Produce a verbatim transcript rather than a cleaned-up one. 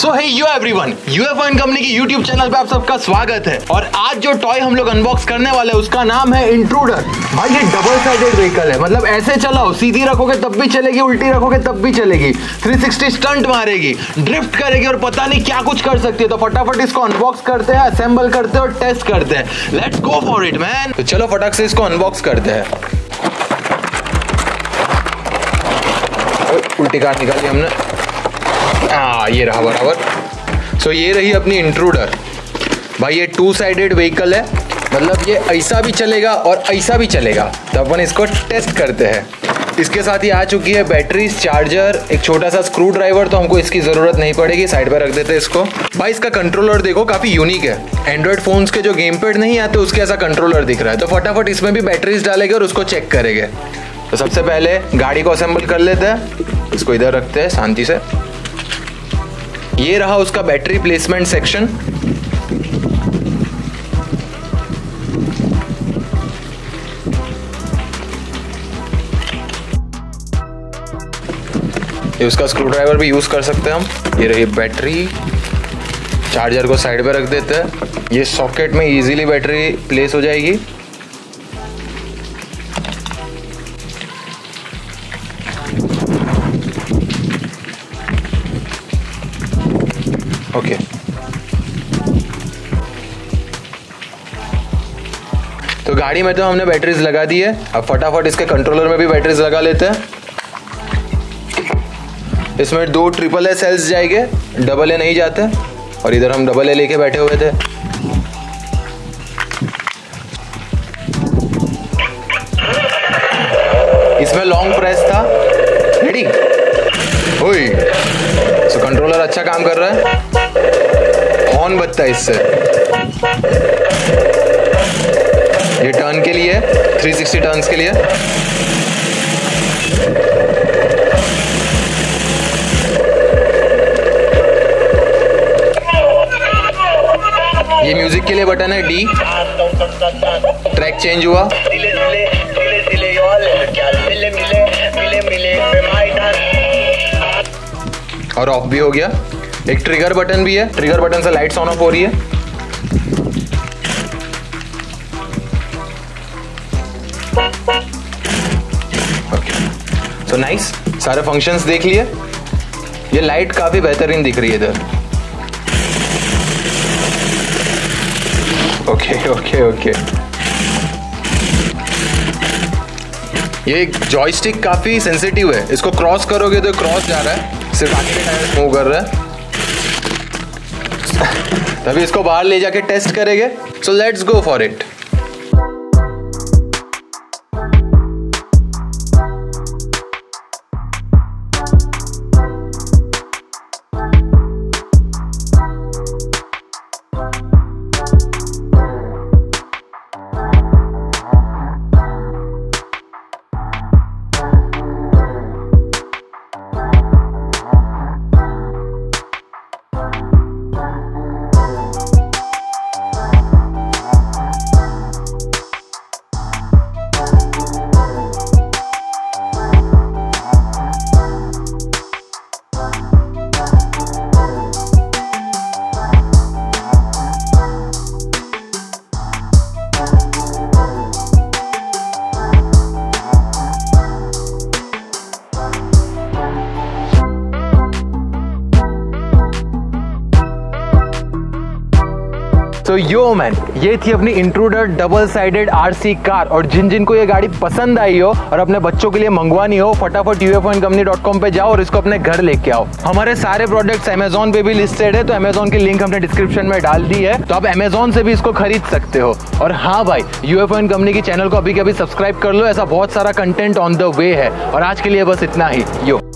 So hey you everyone, UFO and company की YouTube channel पे आप सबका स्वागत है। और आज जो टॉय हम लोग अनबॉक्स करने वाले हैं उसका नाम है इंट्रूडर। भाई ये डबल साइडेड व्हीकल है, मतलब ऐसे चलाओ, सीधी रखोगे तब भी चलेगी, उल्टी रखोगे तब भी चलेगी, थ्री सिक्सटी स्टंट मारेगी, ड्रिफ्ट करेगी और पता नहीं क्या कुछ कर सकती है। तो फटाफट इसको अनबॉक्स करते हैं, असेंबल करते हैं और टेस्ट करते हैं। Let's go for it man. तो चलो फटाक से इसको अनबॉक्स करते हैं। उल्टी कार निकाली हमने, आ, ये रहा बराबर। सो ये रही अपनी इंट्रूडर। भाई ये टू साइडेड व्हीकल है, मतलब ये ऐसा भी चलेगा और ऐसा भी चलेगा। तो अपन इसको टेस्ट करते हैं। इसके साथ ही आ चुकी है बैटरीज, चार्जर, एक छोटा सा स्क्रू ड्राइवर, तो हमको इसकी ज़रूरत नहीं पड़ेगी, साइड पर रख देते हैं इसको। भाई इसका कंट्रोलर देखो, काफ़ी यूनिक है। एंड्रॉइड फ़ोन्स के जो गेम पैड नहीं आते उसके ऐसा कंट्रोलर दिख रहा है। तो फटाफट इसमें भी बैटरीज डालेंगे और उसको चेक करेंगे। तो सबसे पहले गाड़ी को असेंबल कर लेते हैं, इसको इधर रखते हैं शांति से। ये रहा उसका बैटरी प्लेसमेंट सेक्शन। ये उसका स्क्रू ड्राइवर भी यूज कर सकते हैं हम। ये रही बैटरी, चार्जर को साइड पे रख देते हैं। ये सॉकेट में इजीली बैटरी प्लेस हो जाएगी। Okay okay. तो गाड़ी में तो हमने बैटरीज लगा दी है। अब फटाफट इसके कंट्रोलर में भी बैटरीज लगा लेते हैं। इसमें दो ट्रिपल ए सेल्स जाएंगे, डबल ए नहीं जाते, और इधर हम डबल ए लेके बैठे हुए थे। इसमें लॉन्ग प्रेस था। रेडी, ओए सो कंट्रोलर अच्छा काम कर रहा है। ऑन बचता है इससे। ये टर्न के लिए, थ्री सिक्सटी टर्न्स के लिए। ये म्यूजिक के लिए बटन है डी। ट्रैक चेंज हुआ। और ऑफ भी हो गया। एक ट्रिगर बटन भी है, ट्रिगर बटन से लाइट्स ऑन ऑफ हो रही है। ओके, सो नाइस, सारे फंक्शंस देख लिए। ये लाइट काफी बेहतरीन दिख रही है इधर। ओके ओके ओके ये जॉयस्टिक काफी सेंसिटिव है, इसको क्रॉस करोगे तो क्रॉस जा रहा है, सिर्फ आगे के टायर मूव कर रहा है। तभी इसको बाहर ले जाके टेस्ट करेंगे। So let's go for it. तो यो मैन, ये थी अपनी intruder double sided RC car. और जिन जिन को ये गाड़ी पसंद आई हो और अपने बच्चों के लिए मंगवानी हो, फटाफट U F O and company dot com पे जाओ और इसको अपने घर लेके आओ। हमारे सारे प्रोडक्ट्स अमेजोन पे भी लिस्टेड है, तो अमेजोन की लिंक हमने डिस्क्रिप्शन में डाल दी है, तो आप अमेजोन से भी इसको खरीद सकते हो। और हाँ भाई, यूएफओ एंड कंपनी की चैनल को अभी कभी सब्सक्राइब कर लो, ऐसा बहुत सारा कंटेंट ऑन द वे है। और आज के लिए बस इतना ही। यो